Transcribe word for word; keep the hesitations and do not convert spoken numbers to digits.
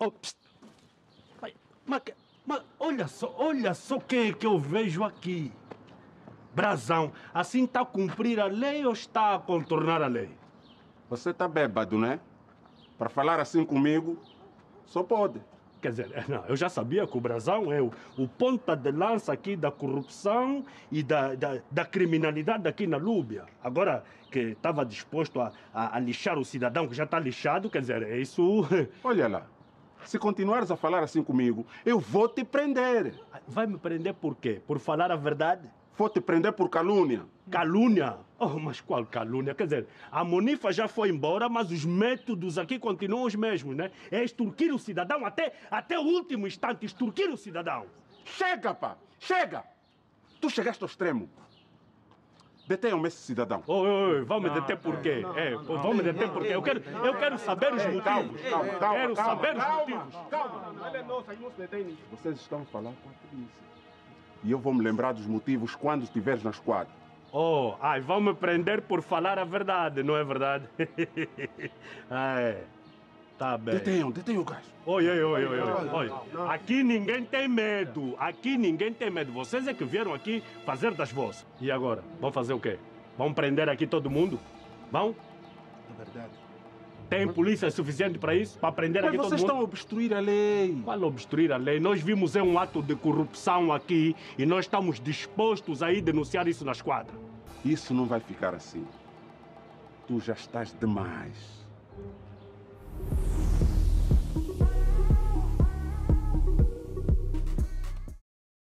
Oh, mas, mas, mas olha só, olha só quem é que eu vejo aqui. Brasão, assim está a cumprir a lei ou está a contornar a lei? Você está bêbado, né? Para falar assim comigo, só pode. Quer dizer, não, eu já sabia que o Brasão é o, o ponta de lança aqui da corrupção e da, da, da criminalidade aqui na Lúbia. Agora que estava disposto a, a, a lixar o cidadão que já está lixado, quer dizer, é isso... Olha lá, se continuares a falar assim comigo, eu vou te prender. Vai me prender por quê? Por falar a verdade? Vou te prender por calúnia. Calúnia? Oh, mas qual calúnia? Quer dizer, a Monifa já foi embora, mas os métodos aqui continuam os mesmos, né? É extorquir o cidadão até, até o último instante, extorquir o cidadão. Chega, pá! Chega! Tu chegaste ao extremo. Detenham-me esse cidadão. Oi, oi, vão me deter por quê? É, vão me deter por quê? Eu quero, eu quero saber os motivos. Quero saber os motivos. Calma, não, ele é nosso, aí não se detém nisso. Vocês estão falando com a polícia. E eu vou me lembrar dos motivos quando estiveres na esquadra. Oh, ai, vão me prender por falar a verdade, não é verdade? Ai, tá bem. Detenham, detenham o gajo. Oi, oi, oi, oi, oi. Aqui ninguém tem medo, aqui ninguém tem medo. Vocês é que vieram aqui fazer das vozes. E agora, vão fazer o quê? Vão prender aqui todo mundo? Vão? É verdade. Tem polícia suficiente para isso? Para prender aqui todo mundo? Mas vocês estão a obstruir a lei. Qual obstruir a lei? Nós vimos é um ato de corrupção aqui e nós estamos dispostos a ir denunciar isso na esquadra. Isso não vai ficar assim. Tu já estás demais.